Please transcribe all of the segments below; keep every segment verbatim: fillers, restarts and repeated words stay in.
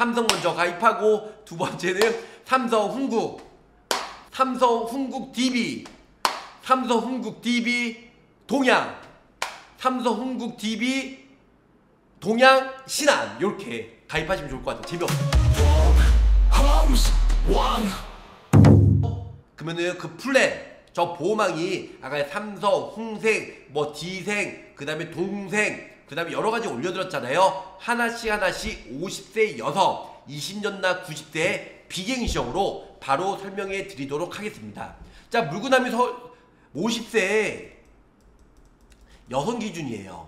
삼성 먼저 가입하고, 두 번째는 삼성 흥국, 삼성 흥국 디비, 삼성 흥국 디비 동양, 삼성 흥국 디비 동양 신한, 요렇게 가입하시면 좋을 것 같아요. 재미없어. 그러면은 그 플랜, 저 보험왕이 아까 삼성, 흥생, 뭐 디생, 그 다음에 동생, 그 다음에 여러가지 올려드렸잖아요. 하나씩 하나씩 오십 세 여성, 이십 년나 구십 세 비갱시형으로 바로 설명해 드리도록 하겠습니다. 자, 물구나미 서, 오십 세 여성 기준이에요.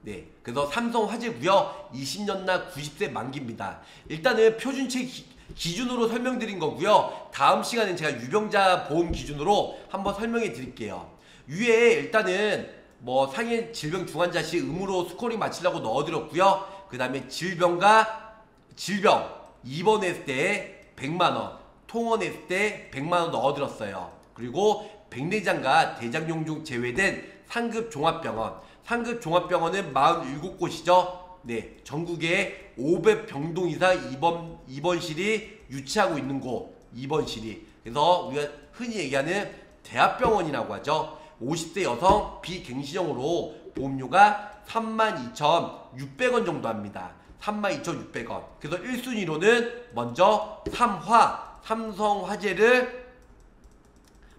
네, 그래서 삼성화재고요. 이십 년나 구십 세 만기입니다. 일단은 표준체 기, 기준으로 설명드린 거고요. 다음 시간엔 제가 유병자 보험 기준으로 한번 설명해 드릴게요. 위에 일단은 뭐 상해 질병 중환자시 의무로 스코링 맞추려고 넣어드렸고요. 그 다음에 질병과 질병 입원했을 때 백만 원, 통원했을 때 백만 원 넣어드렸어요. 그리고 백내장과 대장용종 제외된 상급종합병원, 상급종합병원은 사십칠 곳이죠. 네, 전국에 오백 병동 이상 입원, 입원실이 유치하고 있는 곳, 입원실이. 그래서 우리가 흔히 얘기하는 대학병원이라고 하죠. 오십 세 여성 비갱신형으로 보험료가 삼만 이천육백 원 정도 합니다. 삼만 이천육백 원. 그래서 일 순위로는 먼저 삼화, 삼성화재를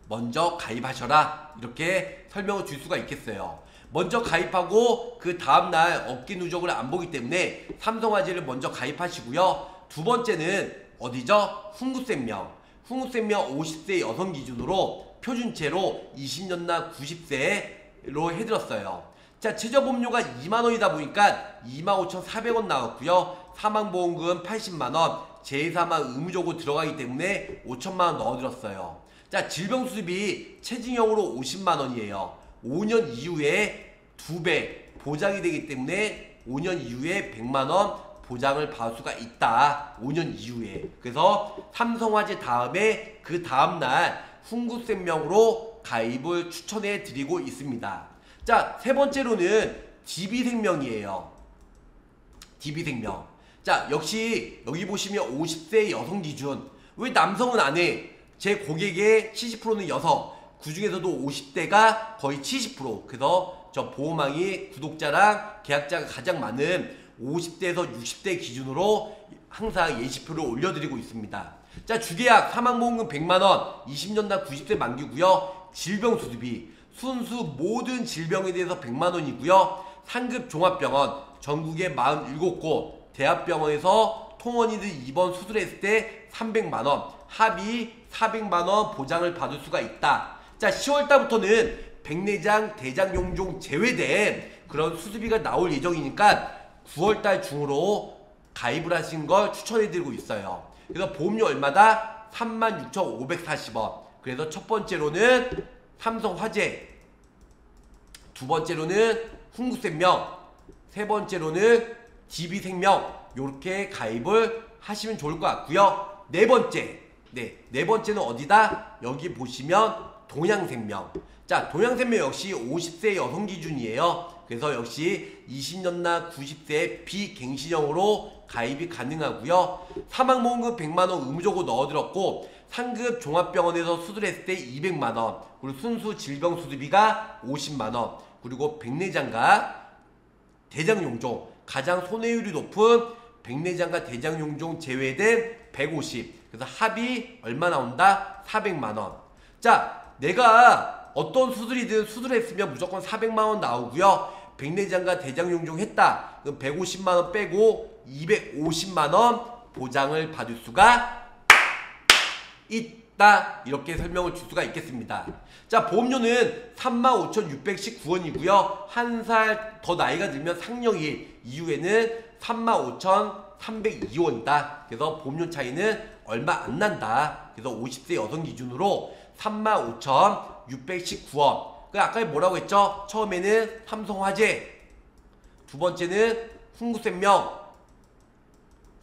먼저 가입하셔라, 이렇게 설명을 줄 수가 있겠어요. 먼저 가입하고 그 다음날 업계 누적을 안 보기 때문에 삼성화재를 먼저 가입하시고요. 두 번째는 어디죠? 흥국생명. 흥국생명 오십 세 여성 기준으로 표준체로 이십 년나 구십 세로 해드렸어요. 자, 최저보험료가 이만 원이다 보니까 이만 오천사백 원 나왔고요. 사망보험금 팔십만 원, 재해사망 의무적으로 들어가기 때문에 오천만 원 넣어드렸어요. 자, 질병수습이 체증형으로 오십만 원이에요. 오 년 이후에 두 배 보장이 되기 때문에 오 년 이후에 백만 원 보장을 받을 수가 있다. 오 년 이후에. 그래서 삼성화재 다음에 그 다음날 흥국생명으로 가입을 추천해 드리고 있습니다. 자, 세 번째로는 디비생명이에요. 디비생명. 자, 역시 여기 보시면 오십 세 여성 기준. 왜 남성은 안 해? 제 고객의 칠십 퍼센트는 여성. 그 중에서도 오십 대가 거의 칠십 퍼센트. 그래서 저 보험왕이 구독자랑 계약자가 가장 많은 오십 대에서 육십 대 기준으로 항상 예시표를 올려드리고 있습니다. 자, 주계약 사망보험금 백만 원, 이십 년나 구십 세 만기고요. 질병수습비, 순수 모든 질병에 대해서 백만 원이고요. 상급종합병원, 전국에 사십칠 곳, 대학병원에서 통원이든 입원 수술했을 때 삼백만 원, 합의 사백만 원 보장을 받을 수가 있다. 자, 시월달부터는 백내장, 대장용종 제외된 그런 수수비가 나올 예정이니까 구월달 중으로 가입을 하신 걸 추천해드리고 있어요. 그래서 보험료 얼마다? 삼만 육천오백사십 원. 그래서 첫 번째로는 삼성화재, 두 번째로는 흥국생명, 세 번째로는 디비생명, 요렇게 가입을 하시면 좋을 것 같고요. 네 번째, 네, 네 번째는 어디다? 여기 보시면 동양생명. 자, 동양생명 역시 오십 세 여성 기준이에요. 그래서 역시 이십 년나 구십 세 비갱신형으로 가입이 가능하고요. 사망보험금 백만 원 의무적으로 넣어드렸고, 상급 종합병원에서 수술했을 때 이백만 원, 그리고 순수 질병 수술비가 오십만 원, 그리고 백내장과 대장용종, 가장 손해율이 높은 백내장과 대장용종 제외된 백오십. 그래서 합이 얼마 나온다? 사백만 원. 자, 내가 어떤 수술이든 수술했으면 무조건 사백만 원 나오고요. 백내장과 대장용종 했다. 그럼 백오십만 원 빼고 이백오십만 원 보장을 받을 수가 있다. 이렇게 설명을 줄 수가 있겠습니다. 자, 보험료는 삼만 오천육백십구 원이고요. 한 살 더 나이가 들면 상령일 이후에는 삼만 오천삼백이 원이다. 그래서 보험료 차이는 얼마 안 난다. 그래서 오십 세 여성 기준으로 삼만 오천육백십구 원. 그 아까 뭐라고 했죠? 처음에는 삼성화재, 두 번째는 흥국생명,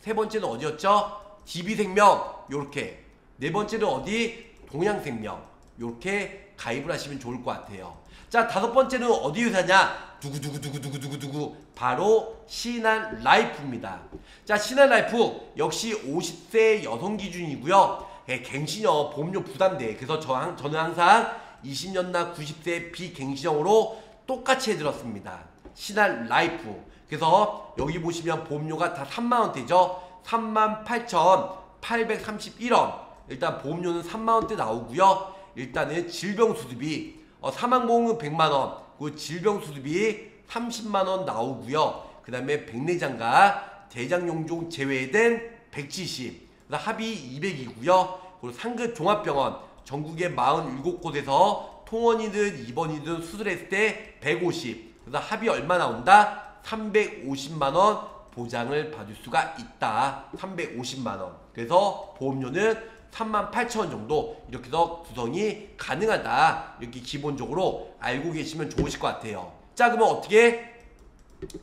세 번째는 어디였죠? 디비생명, 요렇게. 네 번째는 어디? 동양생명. 이렇게 가입을 하시면 좋을 것 같아요. 자, 다섯 번째는 어디 회사냐? 두구두구두구두구두구두구 바로 신한라이프입니다. 자, 신한라이프 역시 오십 세 여성 기준이고요. 예, 갱신형 보험료 부담돼. 그래서 저, 저는 항상 이십 년나 구십 세 비갱신형으로 똑같이 해드렸습니다. 신한라이프. 그래서 여기 보시면 보험료가 다 삼만 원대죠. 삼만 팔천 팔백삼십일 원. 일단 보험료는 삼만 원대 나오고요. 일단은 질병수습이 어, 사망보험은 백만 원, 그 질병수습이 삼십만 원 나오고요. 그 다음에 백내장과 대장용종 제외된 백칠십, 합의 이백이고요. 그리고 상급종합병원 전국의 사십칠 곳에서 통원이든 입원이든 수술했을 때 백오십, 그래서 합의 얼마 나온다? 삼백오십만 원 보장을 받을 수가 있다. 삼백오십만 원. 그래서 보험료는 삼만 팔천 원 정도 이렇게 해서 구성이 가능하다. 이렇게 기본적으로 알고 계시면 좋으실 것 같아요. 자, 그러면 어떻게?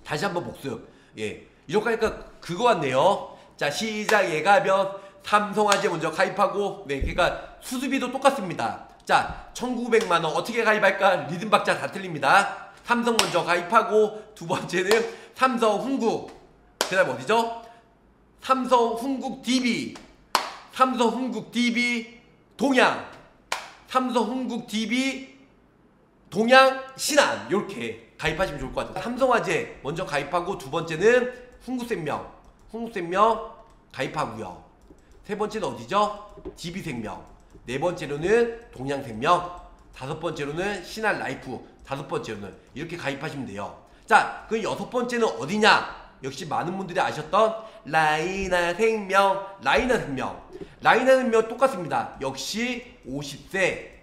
다시 한번 복습. 예, 이렇게 하니까 그거 같네요. 자, 시작. 예가면 삼성화재 먼저 가입하고, 네, 그러니까 수수비도 똑같습니다. 자, 천구백만 원 어떻게 가입할까? 리듬 박자 다 틀립니다. 삼성 먼저 가입하고, 두 번째는 삼성 흥국, 그 다음 어디죠? 삼성 흥국 디비, 삼성 흥국 디비 동양, 삼성 흥국 디비 동양 신한, 이렇게 가입하시면 좋을 것 같아요. 삼성화재 먼저 가입하고, 두 번째는 흥국생명, 흥국생명 가입하고요. 세 번째는 어디죠? 디비생명. 네 번째로는 동양생명. 다섯 번째로는 신한라이프. 다섯 번째로는 이렇게 가입하시면 돼요. 자, 그 여섯 번째는 어디냐? 역시 많은 분들이 아셨던 라이나생명, 라이나생명. 라이나생명 똑같습니다. 역시 오십 세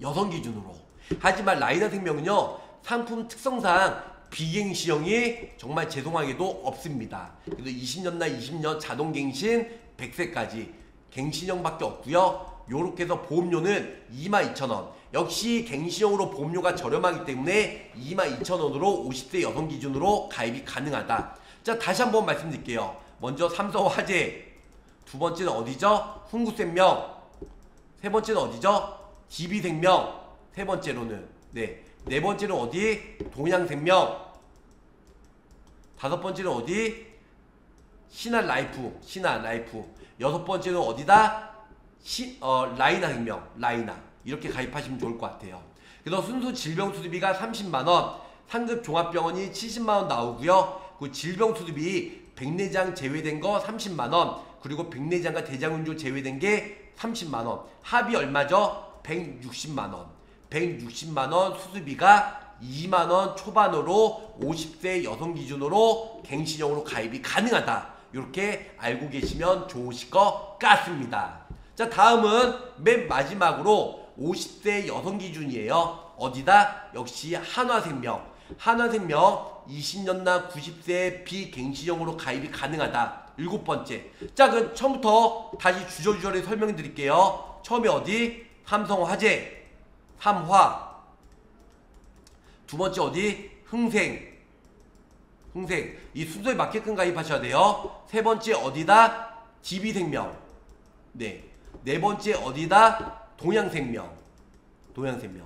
여성 기준으로. 하지만 라이나생명은요, 상품 특성상 비갱신형이 정말 죄송하게도 없습니다. 그래서 이십 년나 이십 년 자동갱신 백 세까지 갱신형밖에 없고요. 요렇게 해서 보험료는 이만 이천 원. 역시 갱신형으로 보험료가 저렴하기 때문에 이만 이천 원으로 오십 세 여성 기준으로 가입이 가능하다. 자, 다시 한번 말씀드릴게요. 먼저 삼성화재, 두 번째는 어디죠? 흥국생명, 세 번째는 어디죠? 디비생명, 세 번째로는 네, 네 번째는 어디? 동양생명, 다섯 번째는 어디? 신한라이프, 신한라이프, 여섯 번째는 어디다? 시, 어, 라이나생명, 라이나. 이렇게 가입하시면 좋을 것 같아요. 그래서 순수 질병수술비가 삼십만 원, 상급종합병원이 칠십만 원 나오고요. 그 질병수술비 백내장 제외된 거 삼십만 원, 그리고 백내장과 대장운조 제외된 게 삼십만 원, 합이 얼마죠? 백육십만 원. 백육십만 원 수술비가 이만 원 초반으로 오십 세 여성 기준으로 갱신형으로 가입이 가능하다. 이렇게 알고 계시면 좋으실 것 같습니다. 자, 다음은 맨 마지막으로 오십 세 여성 기준이에요. 어디다? 역시 한화생명. 한화생명 이십 년나 구십 세 비갱신형으로 가입이 가능하다. 일곱 번째. 자, 그럼 처음부터 다시 주저주저히 설명해 드릴게요. 처음에 어디? 삼성화재, 삼화. 두 번째 어디? 흥생, 흥생. 이 순서에 맞게끔 가입하셔야 돼요. 세 번째 어디다? 디비생명. 네. 네 번째 어디다? 동양생명, 동양생명.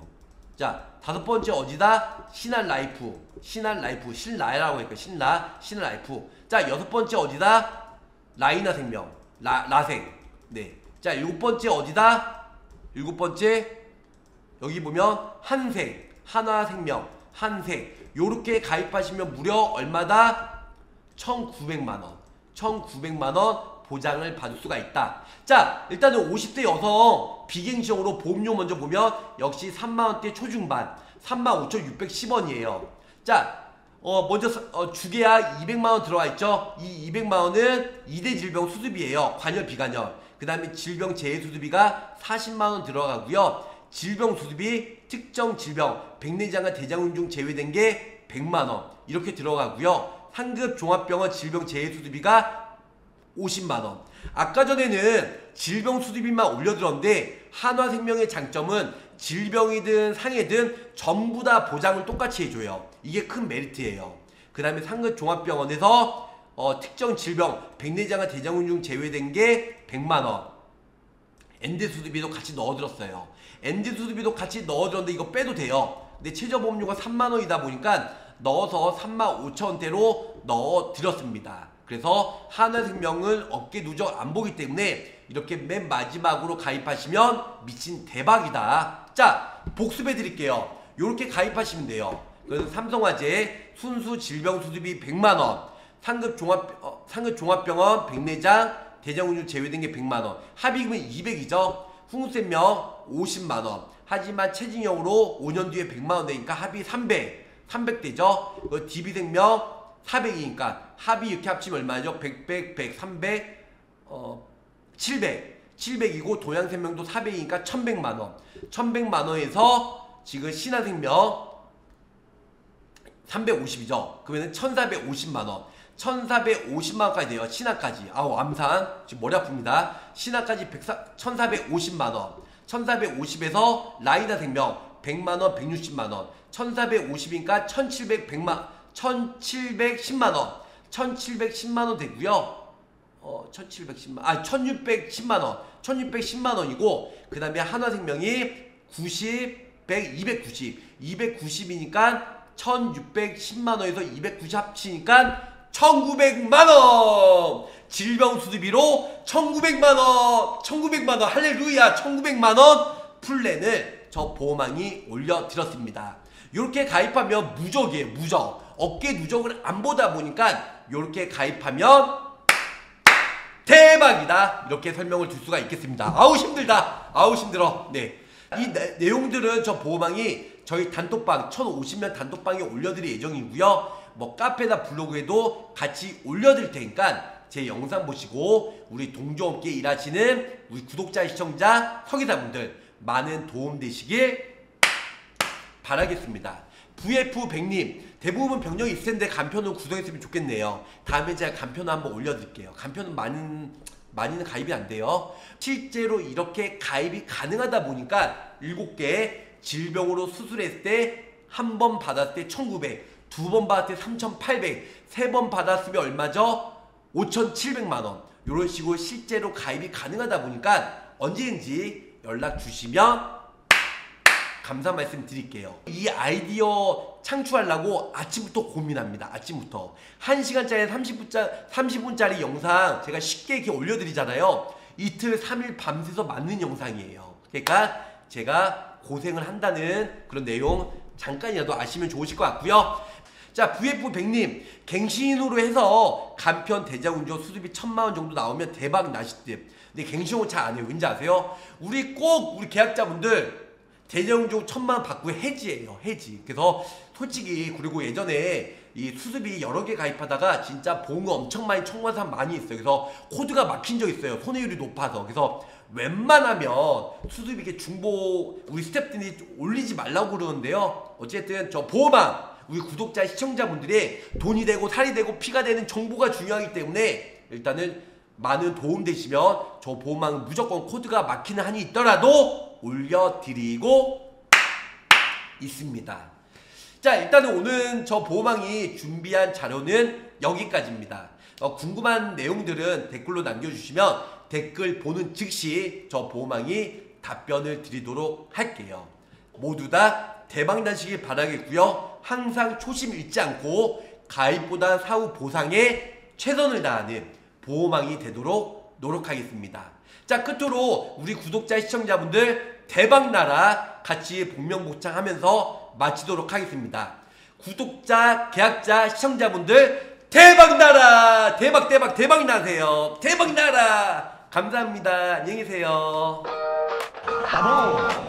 자, 다섯 번째 어디다? 신한라이프, 신한라이프, 신라라고 하니까 신라, 신한라이프. 자, 여섯 번째 어디다? 라이나생명, 라, 라생. 네. 자, 일곱 번째 어디다? 일곱 번째 여기 보면 한생, 한화생명, 한생. 요렇게 가입하시면 무려 얼마다? 천구백만 원, 천구백만 원 보장을 받을 수가 있다. 자, 일단은 오십 대 여성 비갱신형으로 보험료 먼저 보면 역시 삼만 원대 초중반, 삼만 오천 육백십 원이에요. 자, 어, 먼저 어, 주계약 이백만 원 들어와 있죠? 이 이백만 원은 이 대 질병 수수비예요. 관열, 비관열. 그 다음에 질병 제외 수수비가 사십만 원 들어가고요. 질병 수수비, 특정 질병, 백내장과 대장운종 제외된 게 백만 원 이렇게 들어가고요. 상급 종합병원 질병 제외 수수비가 오십만 원. 아까 전에는 질병 수수비만 올려드렸는데 한화생명의 장점은 질병이든 상해든 전부 다 보장을 똑같이 해줘요. 이게 큰 메리트예요. 그 다음에 상급종합병원에서 어, 특정 질병 백내장과 대장운종 제외된 게 백만 원. 엔드 수수비도 같이 넣어들었어요. 엔드 수수비도 같이 넣어들었는데 이거 빼도 돼요. 근데 최저보험료가 삼만 원이다 보니까 넣어서 삼만 오천 원대로 넣어드렸습니다. 그래서 한화생명은 업계 누적 안 보기 때문에 이렇게 맨 마지막으로 가입하시면 미친 대박이다. 자, 복습해 드릴게요. 요렇게 가입하시면 돼요. 그래서 삼성화재 순수 질병 수수비 백만 원, 상급 종합 어, 상급 종합병원 백사 장 대장운주 제외된 게 백만 원, 합의금은 이백이죠. 흥국생명 오십만 원. 하지만 체증형으로 오 년 뒤에 백만 원 되니까 합의 삼백, 삼백 되죠. 디비생명 사백이니까 합의 이렇게 합치면 얼마죠? 백, 백, 백, 삼백, 어, 칠백, 칠백이고 동양생명도 사백이니까 천백만 원. 천백만 원에서 지금 신한생명 삼백오십이죠. 그러면 천사백오십만 원. 천사백오십만 원까지 돼요. 신한까지. 아우 암산. 지금 머리 아픕니다. 신한까지 천사백오십만 원. 천사백오십에서 라이나생명 백만 원, 백육십만 원. 천사백오십이니까 천칠백, 백만, 천칠백십만 원. 천칠백십만 원 되고요. 어, 천칠백십만 원. 아, 천육백십만 원. 천육백십만 원이고 그다음에 한화생명이 구십, 백, 이백구십. 이백구십이니까 천육백십만 원에서 이백구십 합치니까 천구백만 원! 질병수수비로 천구백만 원! 천구백만 원! 할렐루야! 천구백만 원! 플랜을 저 보험왕이 올려드렸습니다. 요렇게 가입하면 무적이에요. 무적. 업계 누적을 안 보다 보니까 요렇게 가입하면 대박이다. 이렇게 설명을 줄 수가 있겠습니다. 아우 힘들다. 아우 힘들어. 네. 이 내, 내용들은 저 보험왕이 저희 단톡방 천오십 명 단톡방에 올려드릴 예정이고요. 뭐 카페나 블로그에도 같이 올려드릴 테니까 제 영상 보시고 우리 동조업계 일하시는 우리 구독자, 시청자, 서기사분들 많은 도움 되시길 바라겠습니다. 브이에프 백님 대부분 병력이 있을 텐데 간편으로 구성했으면 좋겠네요. 다음에 제가 간편을 한번 올려드릴게요. 간편은 많은 많이는 가입이 안 돼요. 실제로 이렇게 가입이 가능하다 보니까 일곱 개 질병으로 수술했을 때 한 번 받았을 때 천구백, 두 번 받았을 때 삼천팔백, 세 번 받았으면 얼마죠? 오천칠백만 원. 이런 식으로 실제로 가입이 가능하다 보니까 언제든지 연락 주시면 감사 말씀 드릴게요. 이 아이디어 창출하려고 아침부터 고민합니다. 아침부터 한 시간짜리 삼십 분짜리 영상 제가 쉽게 이렇게 올려드리잖아요. 이틀, 삼 일 밤새서 만든 영상이에요. 그러니까 제가 고생을 한다는 그런 내용 잠깐이라도 아시면 좋으실 것 같고요. 자, 브이에프 백님 갱신으로 해서 간편 대장운전 수수비 천만 원 정도 나오면 대박 나실 듯. 근데 갱신으로 잘 안 해요. 왠지 아세요? 우리 꼭 우리 계약자분들 대장운종 천만 원 받고 해지예요. 해지. 그래서 솔직히 그리고 예전에 이 수수비 여러 개 가입하다가 진짜 보험을 엄청 많이 청구한 사람 많이 있어요. 그래서 코드가 막힌 적 있어요. 손해율이 높아서. 그래서 웬만하면 수수비 이렇게 중보 우리 스태프들이 올리지 말라고 그러는데요. 어쨌든 저 보험왕 우리 구독자 시청자분들이 돈이 되고 살이 되고 피가 되는 정보가 중요하기 때문에 일단은 많은 도움 되시면 저 보험왕은 무조건 코드가 막히는 한이 있더라도 올려드리고 있습니다. 자, 일단은 오늘 저 보험왕이 준비한 자료는 여기까지입니다. 어, 궁금한 내용들은 댓글로 남겨주시면 댓글 보는 즉시 저 보험왕이 답변을 드리도록 할게요. 모두 다 대박 나시길 바라겠고요. 항상 초심 잃지 않고 가입보다 사후 보상에 최선을 다하는 보험왕이 되도록 노력하겠습니다. 자, 끝으로 우리 구독자 시청자분들 대박나라 같이 복명복창하면서 마치도록 하겠습니다. 구독자, 계약자, 시청자분들 대박나라! 대박 대박 대박 나세요. 대박나라! 감사합니다. 안녕히 계세요. 바로.